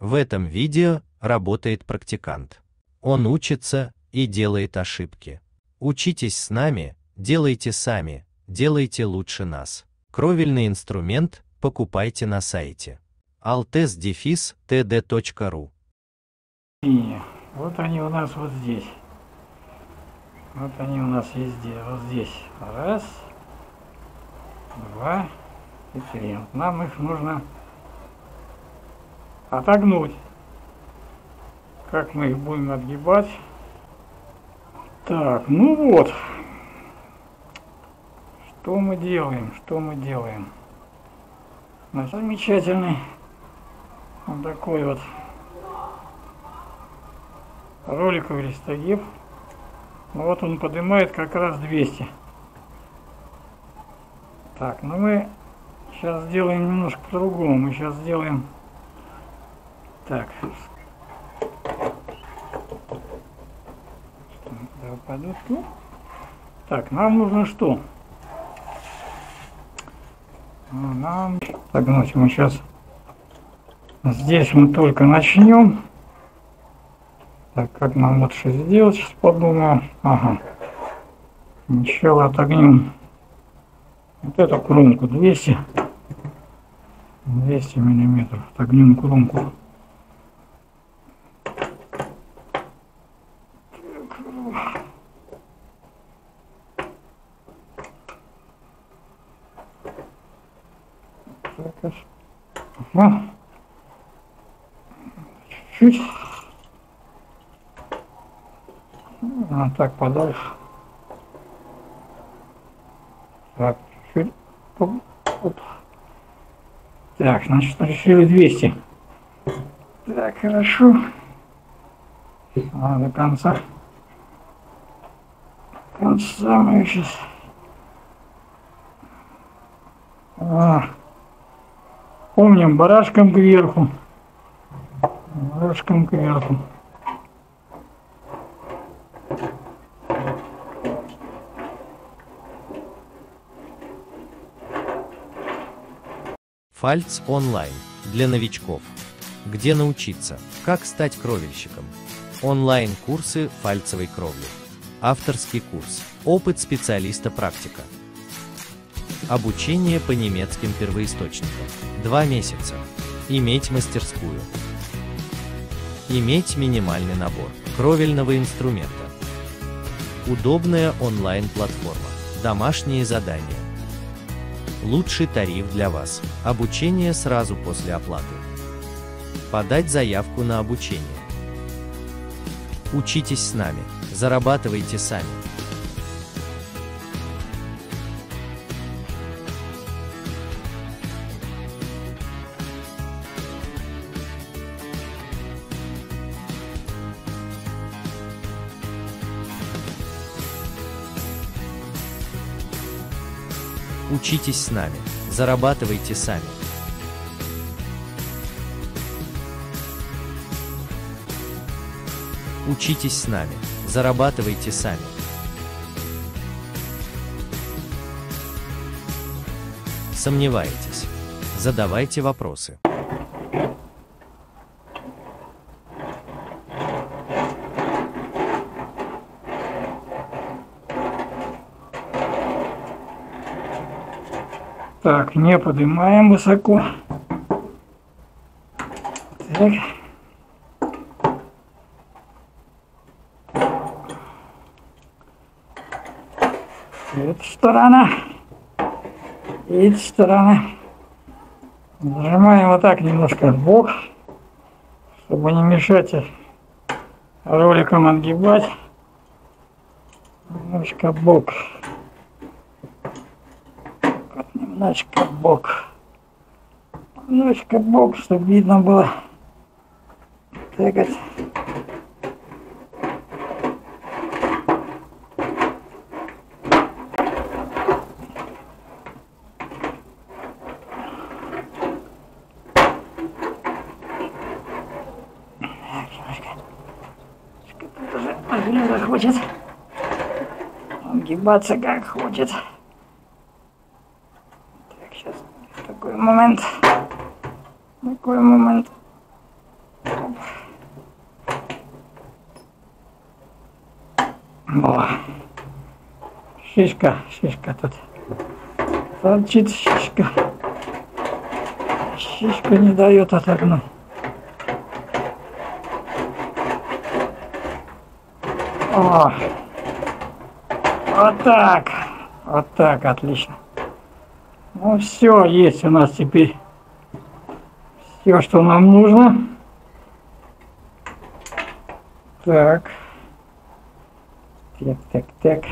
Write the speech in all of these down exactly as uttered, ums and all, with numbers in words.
В этом видео работает практикант. Он учится и делает ошибки. Учитесь с нами, делайте сами, делайте лучше нас. Кровельный инструмент покупайте на сайте алтес дефис тэ дэ точка ру. Вот они у нас вот здесь. Вот они у нас везде. Вот здесь. Раз, два и три. Нам их нужно отогнуть. Как мы их будем отгибать? Так, ну вот. Что мы делаем? Что мы делаем? Значит, замечательный вот такой вот роликовый листогиб. Вот он поднимает как раз двести. Так, ну мы сейчас сделаем немножко по-другому. Мы сейчас сделаем так. Так, нам нужно что? Нам... Так, значит, мы сейчас здесь мы только начнем. Так, как нам лучше сделать, сейчас подумаю. Ага. Сначала отогнем вот эту кромку двести. двести миллиметров. Отогнем кромку. Так, ага. Чуть-чуть. А, так, подальше. Так, чуть-чуть. Так, значит, решили двести. Так, хорошо. А, до конца. До конца мы сейчас. А, помним, барашком кверху. Барашком кверху. Фальц онлайн для новичков. Где научиться, как стать кровельщиком. Онлайн-курсы фальцевой кровли. Авторский курс. Опыт специалиста-практика. Обучение по немецким первоисточникам. Два месяца. Иметь мастерскую. Иметь минимальный набор кровельного инструмента. Удобная онлайн-платформа. Домашние задания. Лучший тариф для вас. Обучение сразу после оплаты. Подать заявку на обучение. Учитесь с нами. Зарабатывайте сами. Учитесь с нами, зарабатывайте сами. Учитесь с нами, зарабатывайте сами. Сомневаетесь? Задавайте вопросы. Так, не поднимаем высоко. Так. Эта сторона. Эта сторона. Нажимаем вот так немножко в бок, чтобы не мешать роликам отгибать. Немножко в бок. Немножко в бок. Немножко в бок, чтобы видно было. Так вот. Немножко. Тоже Агрюра хочет. Отгибаться как хочет. Сейчас такой момент, такой момент, О. Шишка, шишка тут. Торчит шишка. Шишка не дает отогнуть. О. Вот так. Вот так, отлично. Ну все, есть у нас теперь все, что нам нужно. Так. Так, так, так.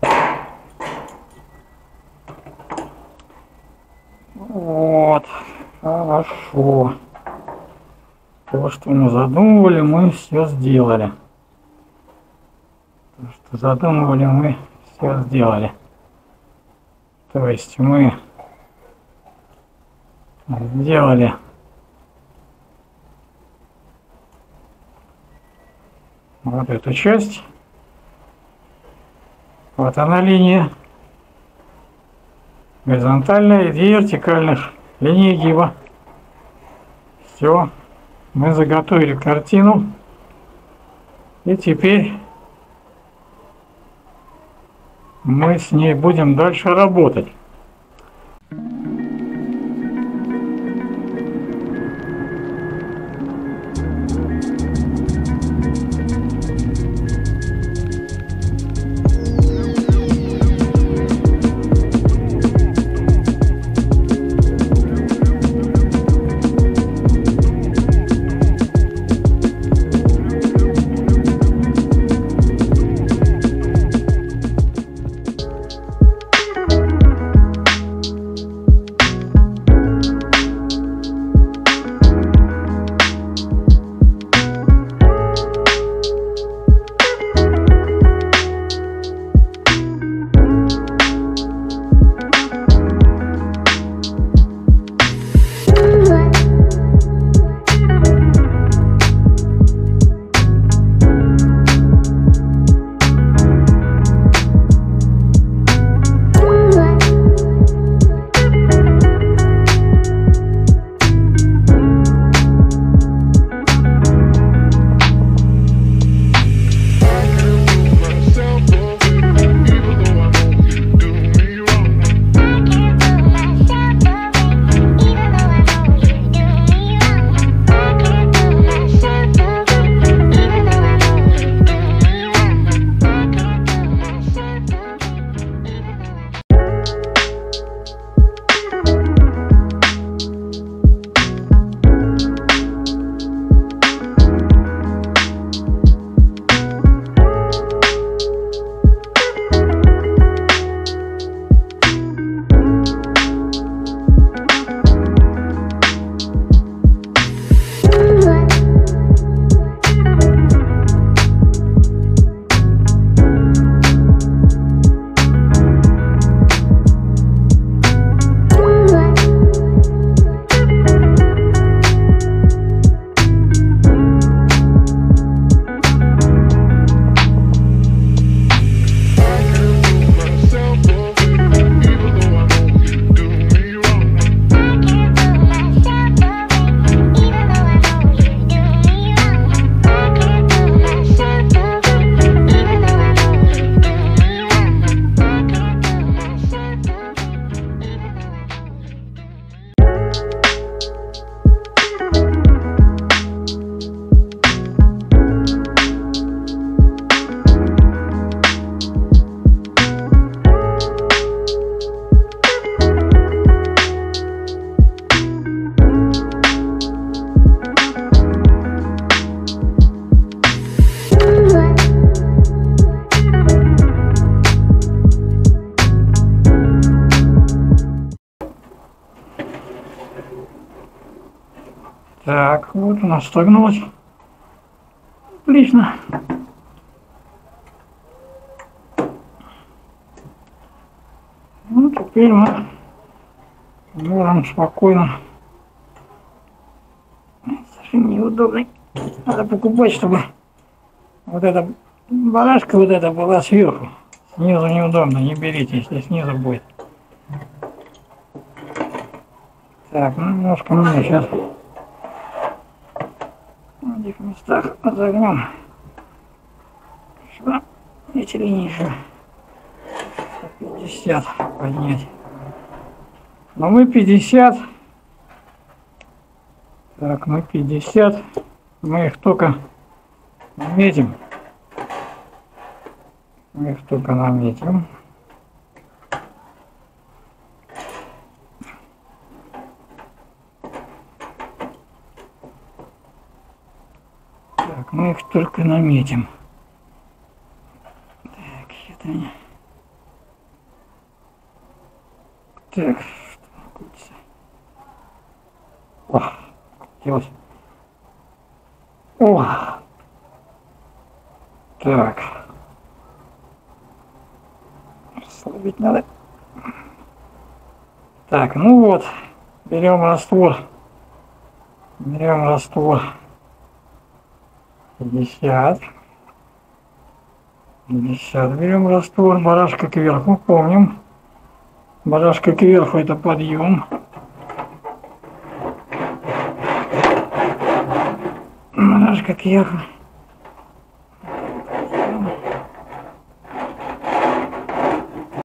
Так. Вот. Хорошо. То, что мы задумывали, мы все сделали. То, что задумывали, мы все сделали. То есть мы сделали вот эту часть. Вот она линия горизонтальная и две вертикальных линии гиба. Все, мы заготовили картину. И теперь мы с ней будем дальше работать. Так, вот у нас согнулось. Отлично. Ну, теперь мы можем спокойно. Совершенно неудобно. Надо покупать, чтобы вот эта барашка вот эта была сверху. Снизу неудобно, не берите, если снизу будет. Так, ну, немножко мне сейчас... других местах отогнем сюда и ниже пятьдесят поднять. Но мы пятьдесят, так, мы пятьдесят, мы их только наметим, мы их только наметим. Так, мы их только наметим. Так, это не... Так, что о, делать. О, так. Слабить надо. Так, ну вот, берем раствор. Берем раствор. пятьдесят. пятьдесят. Берем раствор. Барашка кверху, помним. Барашка кверху — это подъем. Барашка кверху.